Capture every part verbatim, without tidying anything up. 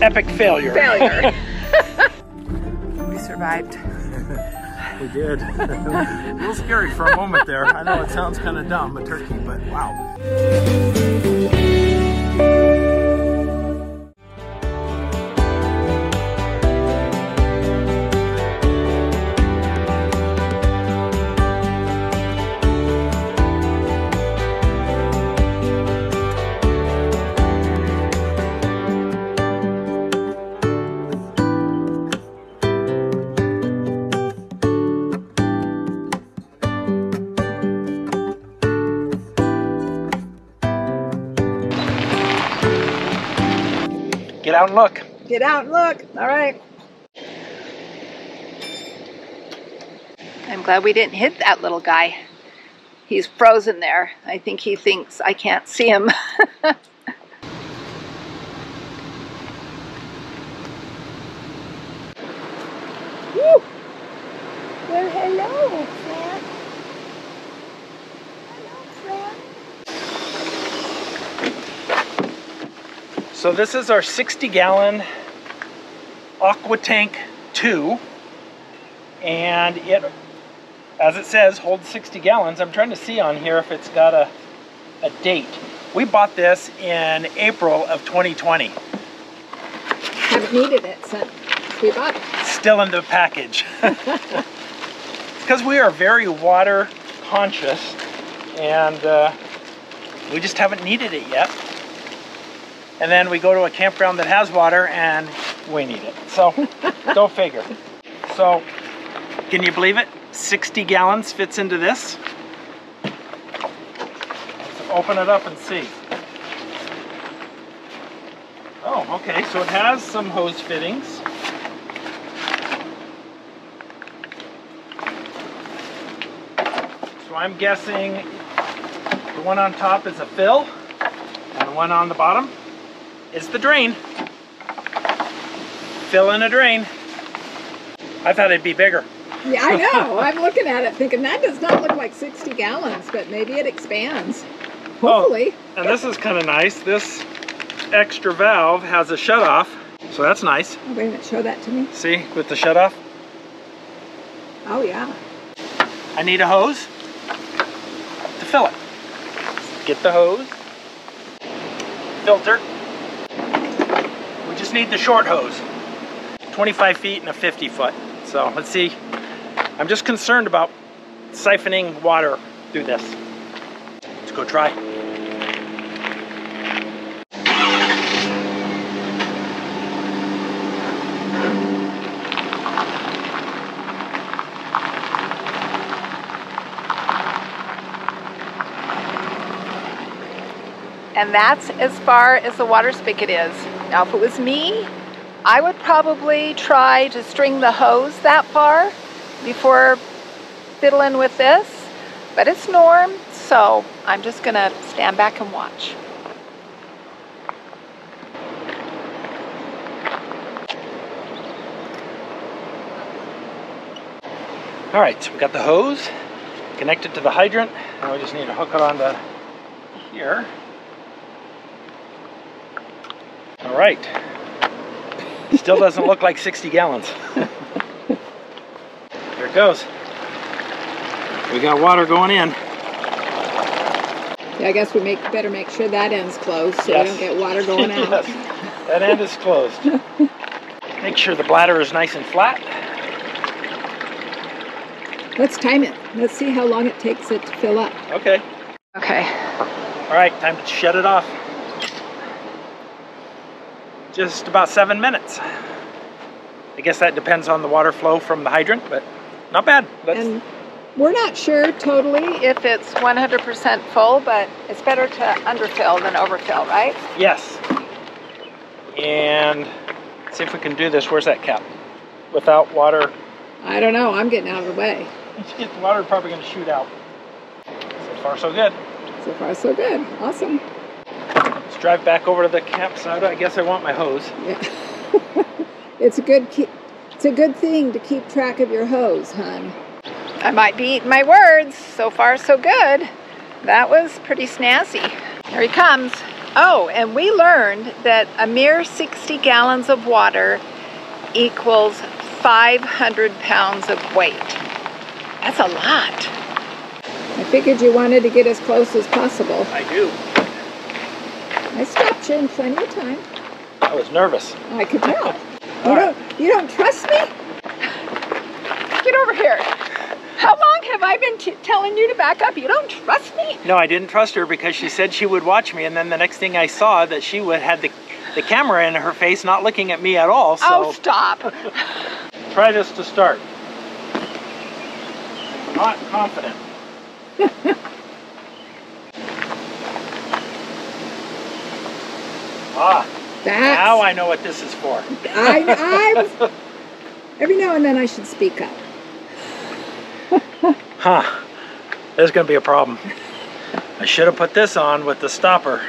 Epic failure. Failure. We survived. We did. A little scary for a moment there. I know it sounds kind of dumb, a turkey, but wow. Get out and look. Get out and look. All right. I'm glad we didn't hit that little guy. He's frozen there. I think he thinks I can't see him. Woo. Well, hello, Fran. Hello, Fran. So this is our sixty gallon Aqua Tank two, and it, as it says, holds sixty gallons. I'm trying to see on here if it's got a, a date. We bought this in April of twenty twenty. Haven't needed it since we bought it. Still in the package. Because we are very water conscious, and uh, we just haven't needed it yet. And then we go to a campground that has water and we need it. So, go figure. So, can you believe it? sixty gallons fits into this. Let's open it up and see. Oh, okay, so it has some hose fittings. So I'm guessing the one on top is a fill and the one on the bottom is the drain. Fill in a drain. I thought it'd be bigger. Yeah, I know. I'm looking at it thinking that does not look like sixty gallons, but maybe it expands. Hopefully. Oh, and this is kind of nice. This extra valve has a shutoff, so that's nice. Oh, wait a minute, show that to me. See, with the shutoff? Oh, yeah. I need a hose to fill it. Get the hose. Filter. Need the short hose, twenty-five feet and a fifty foot. So let's see. I'm just concerned about siphoning water through this. Let's go try. And that's as far as the water spigot is. Now, if it was me, I would probably try to string the hose that far before fiddling with this, but it's Norm, so I'm just gonna stand back and watch. All right, so we got the hose connected to the hydrant. Now we just need to hook it onto here. All right, still doesn't look like sixty gallons. There it goes. We got water going in. Yeah, I guess we make better make sure that end's closed so yes. We don't get water going out. Yes. That end is closed. Make sure the bladder is nice and flat. Let's time it. Let's see how long it takes it to fill up. Okay. Okay. All right, time to shut it off. Just about seven minutes. I guess that depends on the water flow from the hydrant, but not bad. That's... And we're not sure totally if it's one hundred percent full, but it's better to underfill than overfill, right? Yes. And let's see if we can do this. Where's that cap? Without water. I don't know. I'm getting out of the way. The water probably going to shoot out. So far, so good. So far, so good. Awesome. Drive back over to the campsite. I guess I want my hose. Yeah. It's a good keep, it's a good thing to keep track of your hose, hon. I might be eating my words. So far, so good. that was pretty snazzy. Here he comes. Oh, and we learned that a mere sixty gallons of water equals five hundred pounds of weight. That's a lot. I figured you wanted to get as close as possible. I do. I stopped you in plenty of time. I was nervous. I could tell. You don't, you don't trust me? Get over here. How long have I been t telling you to back up? You don't trust me? No, I didn't trust her because she said she would watch me, and then the next thing I saw that she would had the, the camera in her face, not looking at me at all. So. Oh, stop. Try this to start. Not confident. Ah, that's, now I know what this is for. I, I was, every now and then I should speak up. Huh, there's gonna be a problem. I should have put this on with the stopper.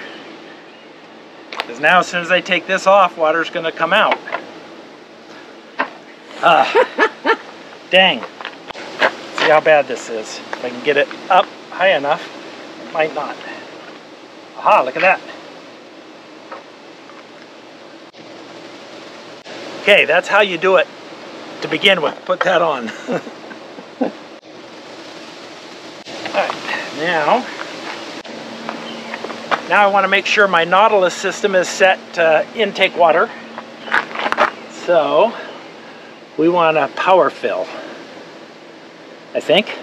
Because now as soon as I take this off, water's gonna come out. Ah, dang. See how bad this is. If I can get it up high enough, it might not. Aha, look at that. Okay, that's how you do it to begin with. Put that on. Now, now I want to make sure my Nautilus system is set to intake water. So we want to power fill, I think.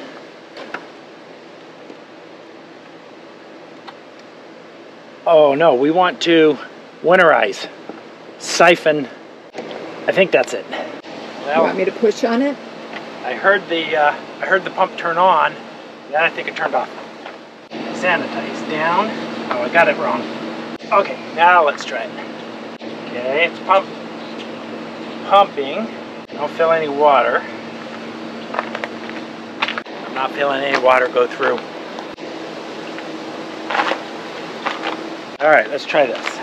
Oh no, we want to winterize, siphon. I think that's it. Well, you want me to push on it? I heard the uh, I heard the pump turn on. Then I think it turned off. Sanitize down. Oh, I got it wrong. Okay, now let's try it. Okay, it's pump pumping. Don't feel any water. I'm not feeling any water go through. All right, let's try this.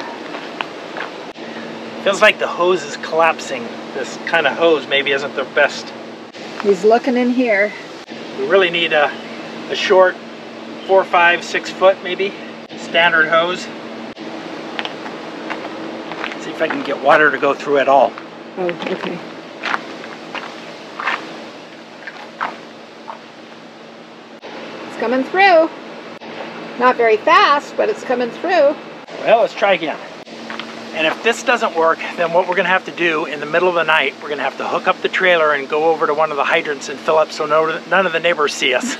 Feels like the hose is collapsing. This kind of hose maybe isn't the best. He's looking in here. We really need a, a short four, five, six foot maybe, standard hose. Let's see if I can get water to go through at all. Oh, okay. It's coming through. Not very fast, but it's coming through. Well, let's try again. And if this doesn't work, then what we're gonna have to do in the middle of the night, we're gonna have to hook up the trailer and go over to one of the hydrants and fill up so no, none of the neighbors see us.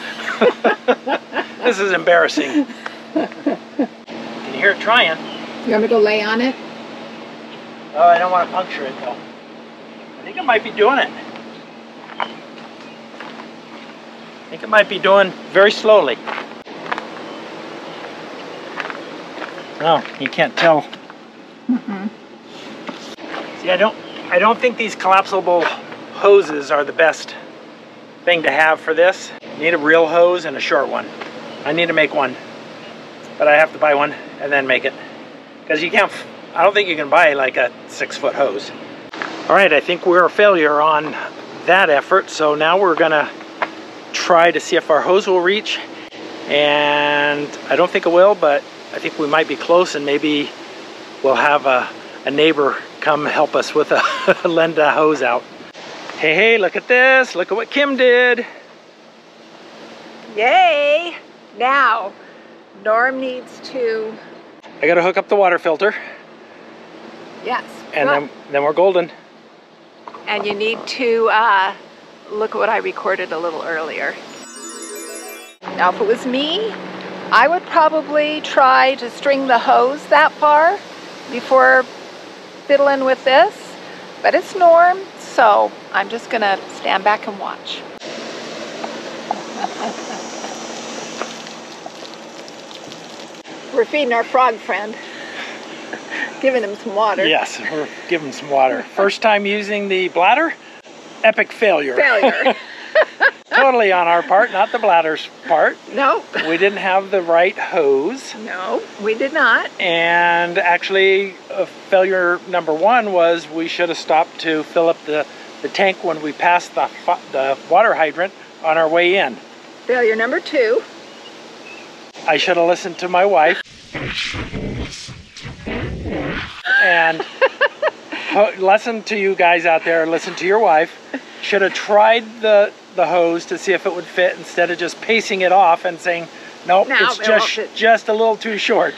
This is embarrassing. Can you hear it trying? You want me to go lay on it? Oh, I don't want to puncture it though. I think it might be doing it. I think it might be doing very slowly. Oh, you can't tell. Mm-hmm. See, I don't, I don't think these collapsible hoses are the best thing to have for this. You need a real hose and a short one. I need to make one, but I have to buy one and then make it because you can't. I don't think you can buy like a six-foot hose. All right, I think we're a failure on that effort. So now we're gonna try to see if our hose will reach, and I don't think it will, but I think we might be close and maybe. We'll have a, a neighbor come help us with a lend a hose out. Hey, hey, look at this. Look at what Kim did. Yay. Now, Norm needs to... I got to hook up the water filter. Yes. And well, then, then we're golden. And you need to uh, look at what I recorded a little earlier. Now, if it was me, I would probably try to string the hose that far before fiddling with this, but it's Norm, so I'm just gonna stand back and watch. We're feeding our frog friend, giving him some water. Yes, we're giving him some water. First time using the bladder, epic failure. Failure. Totally on our part, not the bladder's part. No. Nope. We didn't have the right hose. No, we did not. And actually, uh, failure number one was we should have stopped to fill up the, the tank when we passed the, the water hydrant on our way in. Failure number two. I should have listened to my wife. I should have listened to my wife. And lesson to you guys out there, listen to your wife. Should have tried the, the hose to see if it would fit instead of just pacing it off and saying, nope, no, it's it just just a little too short.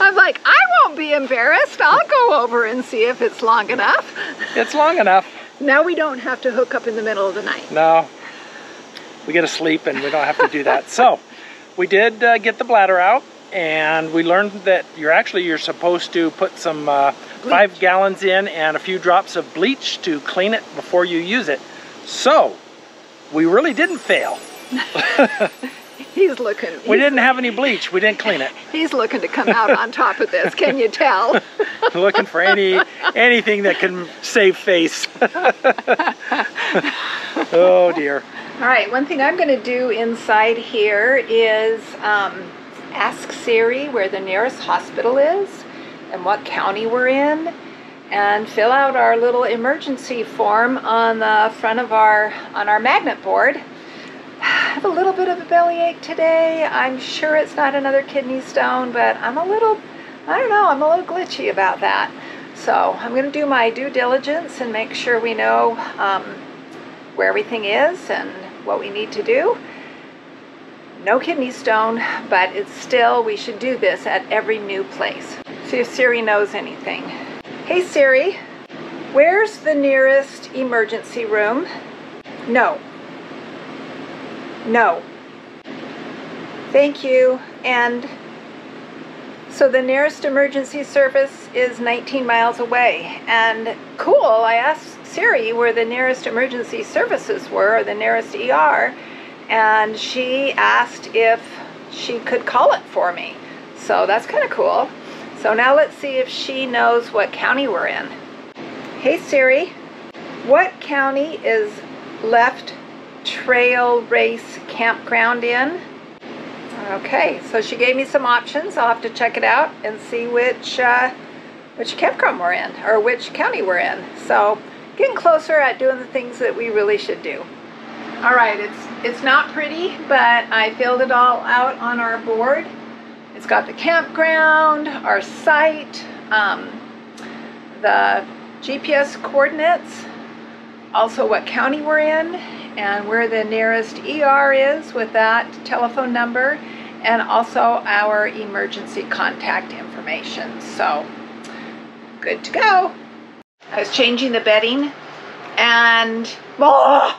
I'm like, I won't be embarrassed. I'll go over and see if it's long enough. It's long enough. Now we don't have to hook up in the middle of the night. No. We get to sleep and we don't have to do that. So we did uh, get the bladder out, and we learned that you're actually you're supposed to put some uh, five gallons in and a few drops of bleach to clean it before you use it. So we really didn't fail. He's looking. He's we didn't have any bleach. We didn't clean it. He's looking to come out on top of this. Can you tell? Looking for any anything that can save face. Oh dear. All right, one thing I'm going to do inside here is um, ask Siri where the nearest hospital is and what county we're in, and fill out our little emergency form on the front of our on our magnet board. I have a little bit of a bellyache today. I'm sure it's not another kidney stone, but I'm a little, I don't know, I'm a little glitchy about that. So I'm going to do my due diligence and make sure we know um, where everything is and what we need to do. No kidney stone, but it's still, we should do this at every new place. See if Siri knows anything. Hey Siri, where's the nearest emergency room? No. No. Thank you. And so the nearest emergency service is nineteen miles away. And cool, I asked Siri where the nearest emergency services were, or the nearest E R, and she asked if she could call it for me. So that's kind of cool. So now let's see if she knows what county we're in. Hey Siri, what county is Left Trail Race Campground in? Okay, so she gave me some options. I'll have to check it out and see which uh, which campground we're in, or which county we're in. So getting closer at doing the things that we really should do. All right, it's it's not pretty, but I filled it all out on our board. It's got the campground, our site, um, the G P S coordinates, also what county we're in, and where the nearest E R is with that telephone number, and also our emergency contact information. So good to go. I was changing the bedding and oh,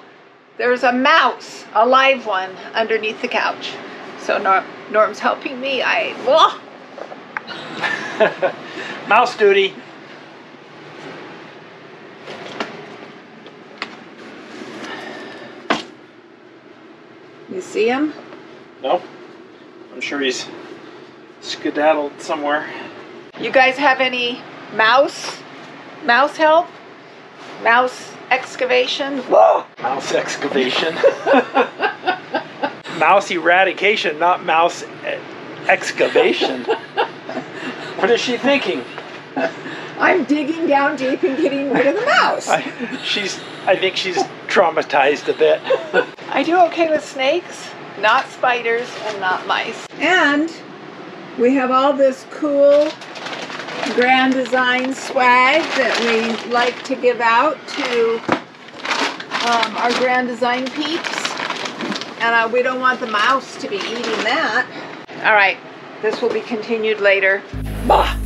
there's a mouse, a live one, underneath the couch. So Norm, Norm's helping me. I oh. Mouse duty. You see him? No. I'm sure he's skedaddled somewhere. You guys have any mouse? Mouse help? Mouse excavation? Whoa! Mouse excavation. Mouse eradication, not mouse excavation. What is she thinking? I'm digging down deep and getting rid of the mouse. I, she's, I think she's traumatized a bit. I do okay with snakes, not spiders, and not mice. And we have all this cool Grand Design swag that we like to give out to um, our Grand Design peeps. And uh, we don't want the mouse to be eating that. All right, this will be continued later. Bah!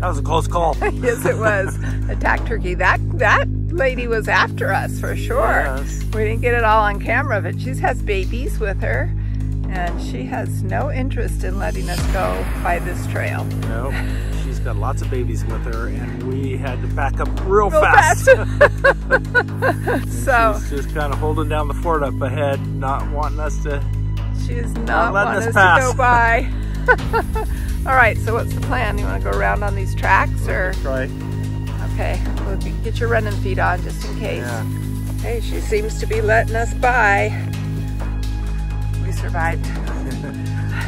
That was a close call. Yes, it was. Attack turkey. That that lady was after us for sure. Yes. We didn't get it all on camera, but she has babies with her, and she has no interest in letting us go by this trail. No, she's got lots of babies with her, and we had to back up real, real fast. fast. So she's just kind of holding down the fort up ahead, not wanting us to. She's not, not wanting us, us pass. to go by. All right, so what's the plan? You want to go around on these tracks, or? Try. Okay, well, get your running feet on just in case. Yeah. Hey, she seems to be letting us by. We survived.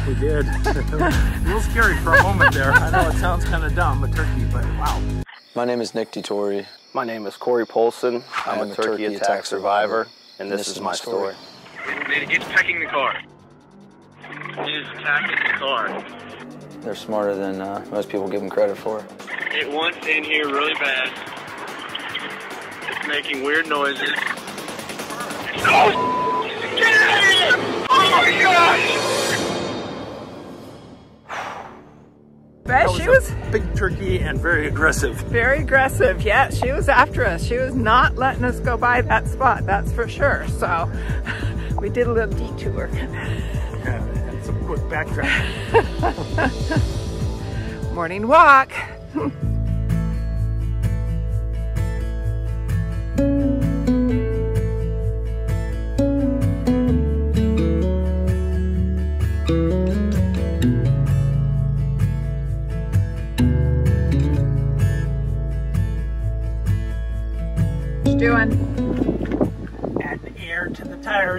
We did. A little scary for a moment there. I know it sounds kind of dumb, a turkey, but wow. My name is Nick DeTore. My name is Corey Polson. I'm, I'm a, a turkey, turkey attack, attack survivor, survivor, and this, and this is, is my story. story. It's packing the car. is tactical car. They're smarter than uh, most people give them credit for. It wants in here really bad. It's making weird noises. Oh, get out of here! Oh my gosh! Bet was she was big turkey and very aggressive. Very aggressive, yeah. She was after us. She was not letting us go by that spot, that's for sure. So we did a little detour. Yeah, and some quick backtrack. Morning walk.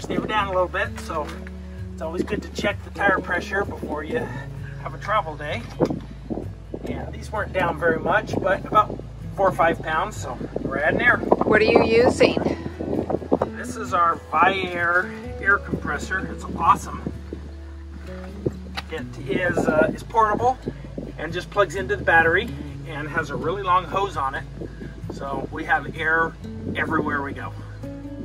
They were down a little bit, so it's always good to check the tire pressure before you have a travel day. Yeah, these weren't down very much, but about four or five pounds, so we're adding air. What are you using? This is our ViAir air compressor. It's awesome. It is uh, is portable and just plugs into the battery and has a really long hose on it, so we have air everywhere we go.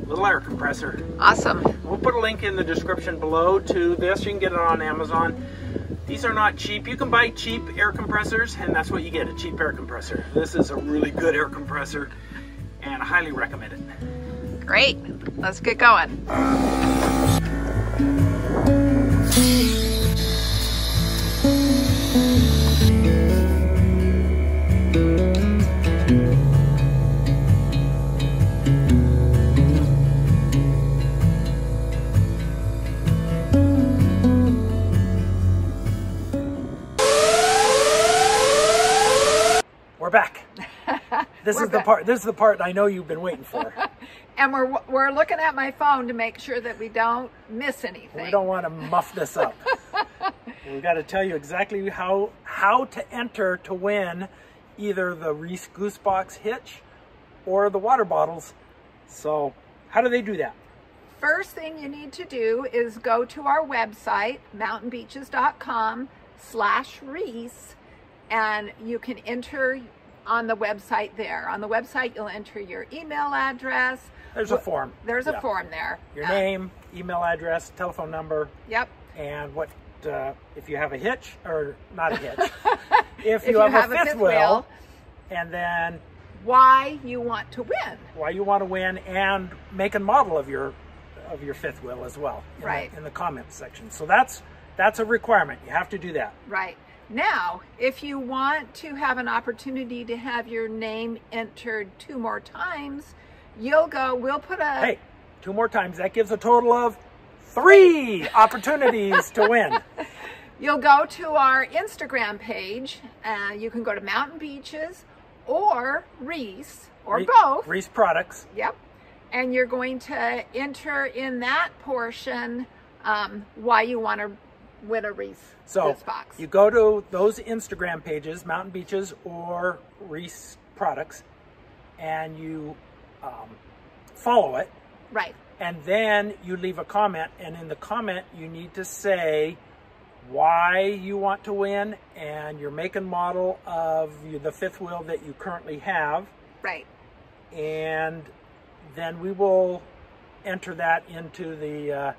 Little air compressor. Awesome. We'll put a link in the description below to this. You can get it on Amazon. These are not cheap. You can buy cheap air compressors, and that's what you get, a cheap air compressor. This is a really good air compressor, and I highly recommend it. Great. Let's get going. This we're is the part. This is the part I know you've been waiting for. And we're we're looking at my phone to make sure that we don't miss anything. We don't want to muff this up. We've got to tell you exactly how how to enter to win either the Reese Goosebox hitch or the water bottles. So how do they do that? First thing you need to do is go to our website, mountain beaches dot com slash Reese, and you can enter. On the website there. On the website, you'll enter your email address. There's a form. There's yeah. a form there. Your uh, name, email address, telephone number. Yep. And what, uh, if you have a hitch, or not a hitch, if, if you have, have a, a fifth, fifth wheel, wheel, and then why you want to win. Why you want to win, and make and model of your of your fifth wheel as well. In right. The, in the comments section. So that's that's a requirement. You have to do that. Right. Now, if you want to have an opportunity to have your name entered two more times, you'll go, we'll put a... Hey, two more times. That gives a total of three opportunities to win. You'll go to our Instagram page. Uh, you can go to Mountain Beaches or Reese or Re both. Reese Products. Yep. And you're going to enter in that portion um, why you want to win a Reese so Goosebox. You go to those Instagram pages, Mountain Beaches or Reese Products, and you um, follow it. Right. And then you leave a comment, and in the comment you need to say why you want to win and your make and model of the fifth wheel that you currently have. Right. And then we will enter that into the uh,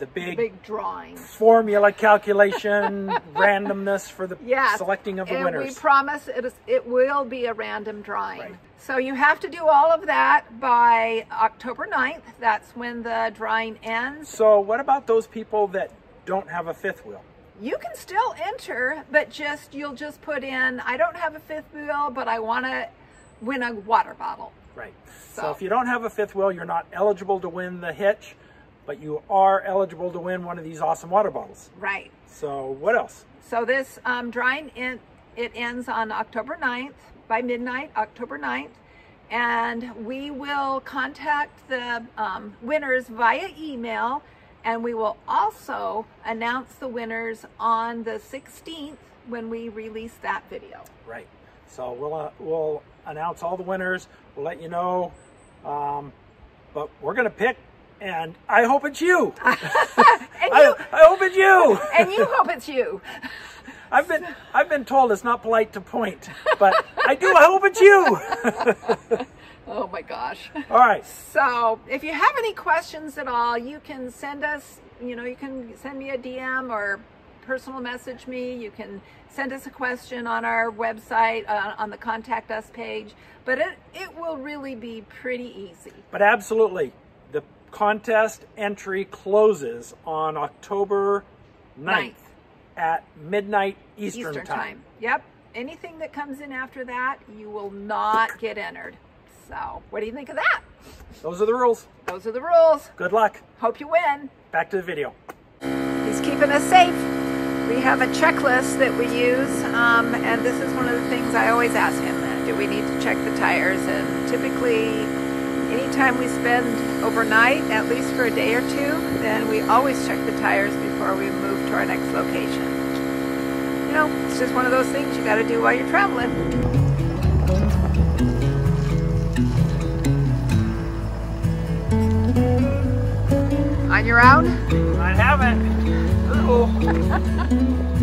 The big, the big drawing, formula calculation, randomness for the yes. selecting of the and winners. And we promise it, is, it will be a random drawing. Right. So you have to do all of that by October ninth. That's when the drawing ends. So what about those people that don't have a fifth wheel? You can still enter, but just you'll just put in, I don't have a fifth wheel, but I want to win a water bottle. Right. So. so if you don't have a fifth wheel, you're not eligible to win the hitch. But you are eligible to win one of these awesome water bottles. Right. So what else? So this um, drawing, in, it ends on October ninth, by midnight, October ninth. And we will contact the um, winners via email. And we will also announce the winners on the sixteenth when we release that video. Right. So we'll, uh, we'll announce all the winners. We'll let you know. Um, but we're going to pick And I hope it's you. and I, you. I hope it's you. And you hope it's you. I've been I've been told it's not polite to point, but I do. I hope it's you. Oh my gosh. All right. So if you have any questions at all, you can send us, you know, you can send me a D M or personal message me. You can send us a question on our website, uh, on the contact us page, but it, it will really be pretty easy. But absolutely. The contest entry closes on October ninth at midnight Eastern, Eastern time. time. Yep. Anything that comes in after that, you will not get entered. So, what do you think of that? Those are the rules. Those are the rules. Good luck. Hope you win. Back to the video. He's keeping us safe. We have a checklist that we use, um, and this is one of the things I always ask him. Do we need to check the tires? And typically, anytime we spend overnight, at least for a day or two, then we always check the tires before we move to our next location. You know, it's just one of those things you got to do while you're traveling. On your own? I haven't. Uh-oh.